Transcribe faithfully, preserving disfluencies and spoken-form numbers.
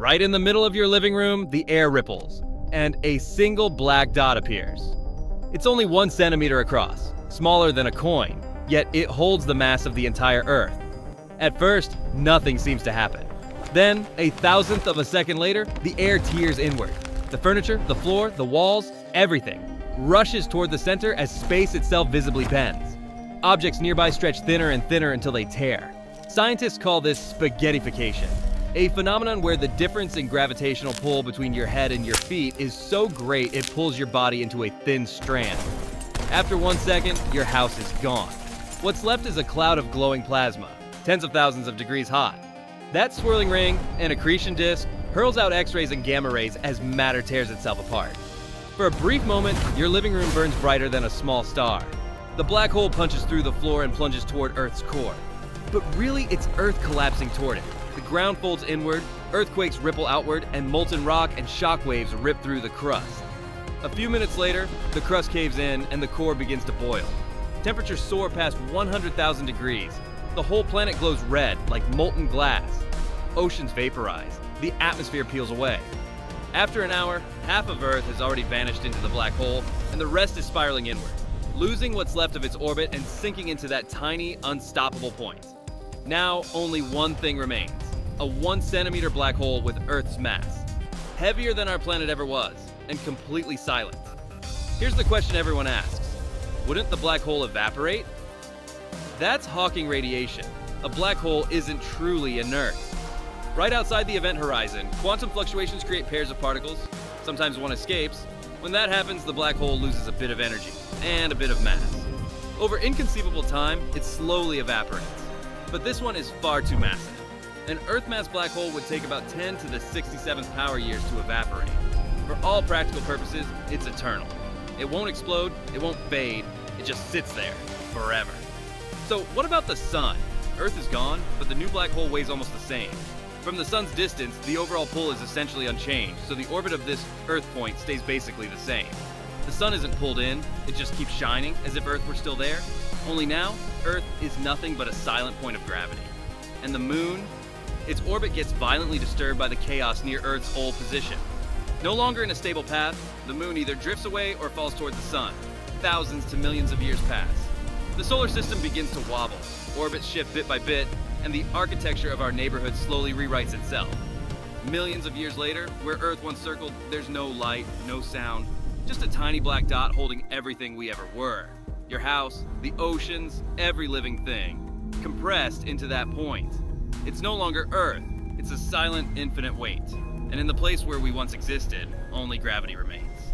Right in the middle of your living room, the air ripples, and a single black dot appears. It's only one centimeter across, smaller than a coin, yet it holds the mass of the entire Earth. At first, nothing seems to happen. Then, a thousandth of a second later, the air tears inward. The furniture, the floor, the walls, everything rushes toward the center as space itself visibly bends. Objects nearby stretch thinner and thinner until they tear. Scientists call this spaghettification, a phenomenon where the difference in gravitational pull between your head and your feet is so great it pulls your body into a thin strand. After one second, your house is gone. What's left is a cloud of glowing plasma, tens of thousands of degrees hot. That swirling ring, an accretion disk, hurls out X-rays and gamma rays as matter tears itself apart. For a brief moment, your living room burns brighter than a small star. The black hole punches through the floor and plunges toward Earth's core. But really, it's Earth collapsing toward it. The ground folds inward, earthquakes ripple outward, and molten rock and shock waves rip through the crust. A few minutes later, the crust caves in and the core begins to boil. Temperatures soar past one hundred thousand degrees. The whole planet glows red, like molten glass. Oceans vaporize. The atmosphere peels away. After an hour, half of Earth has already vanished into the black hole, and the rest is spiraling inward, losing what's left of its orbit and sinking into that tiny, unstoppable point. Now, only one thing remains, a one-centimeter black hole with Earth's mass, heavier than our planet ever was, and completely silent. Here's the question everyone asks: wouldn't the black hole evaporate? That's Hawking radiation. A black hole isn't truly inert. Right outside the event horizon, quantum fluctuations create pairs of particles. Sometimes one escapes. When that happens, the black hole loses a bit of energy and a bit of mass. Over inconceivable time, it slowly evaporates. But this one is far too massive. An Earth-mass black hole would take about ten to the sixty-seventh power years to evaporate. For all practical purposes, it's eternal. It won't explode, it won't fade, it just sits there forever. So what about the sun? Earth is gone, but the new black hole weighs almost the same. From the sun's distance, the overall pull is essentially unchanged, so the orbit of this Earth point stays basically the same. The sun isn't pulled in, it just keeps shining as if Earth were still there. Only now, Earth is nothing but a silent point of gravity. And the moon? Its orbit gets violently disturbed by the chaos near Earth's old position. No longer in a stable path, the moon either drifts away or falls toward the sun. Thousands to millions of years pass. The solar system begins to wobble, orbits shift bit by bit, and the architecture of our neighborhood slowly rewrites itself. Millions of years later, where Earth once circled, there's no light, no sound, just a tiny black dot holding everything we ever were. Your house, the oceans, every living thing, compressed into that point. It's no longer Earth, it's a silent, infinite weight. And in the place where we once existed, only gravity remains.